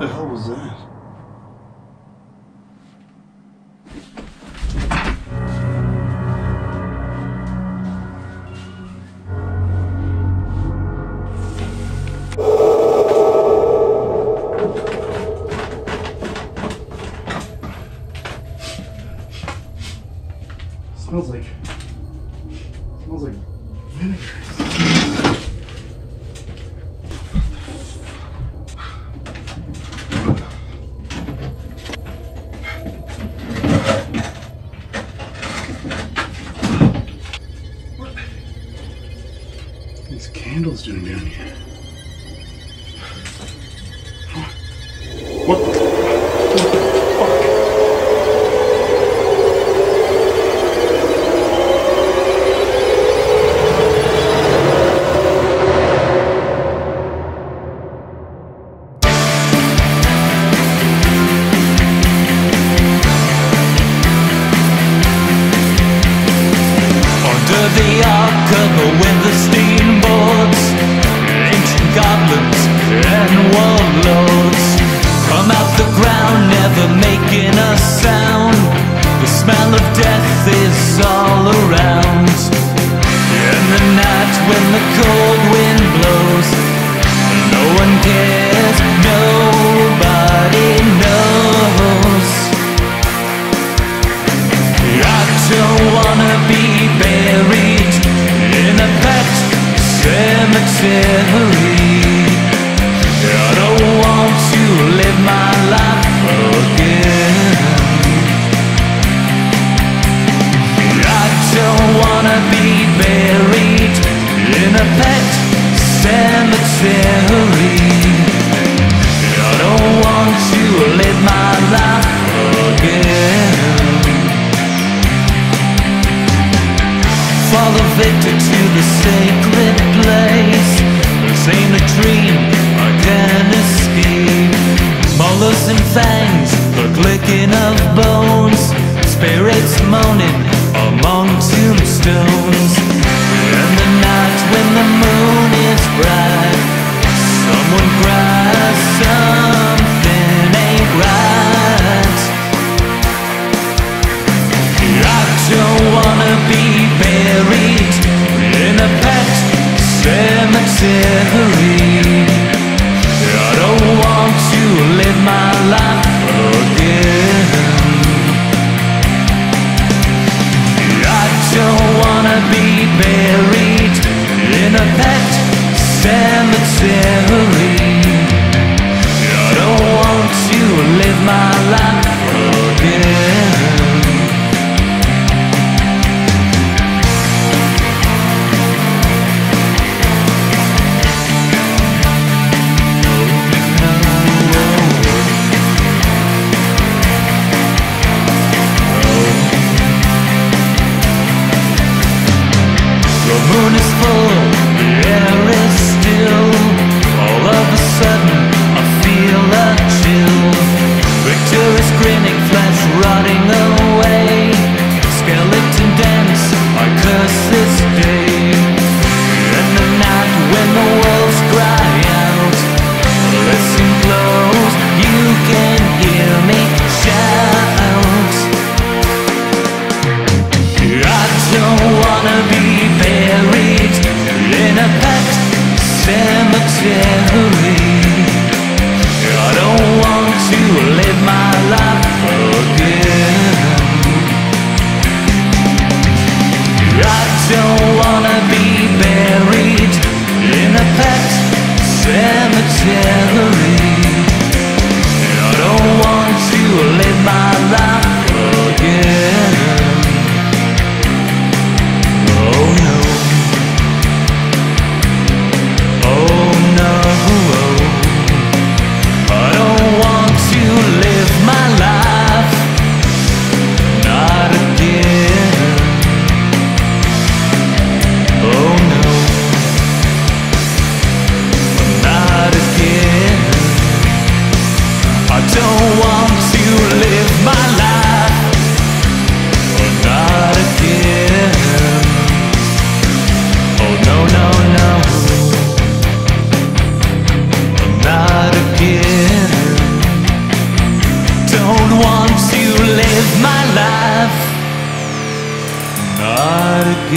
the hell was that? Smells like vinegar. What are these candles doing down here? Don't want to live my life.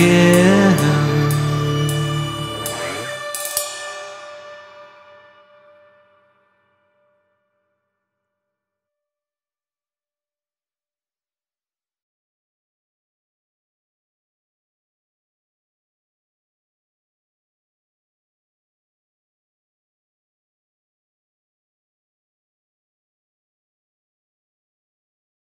again.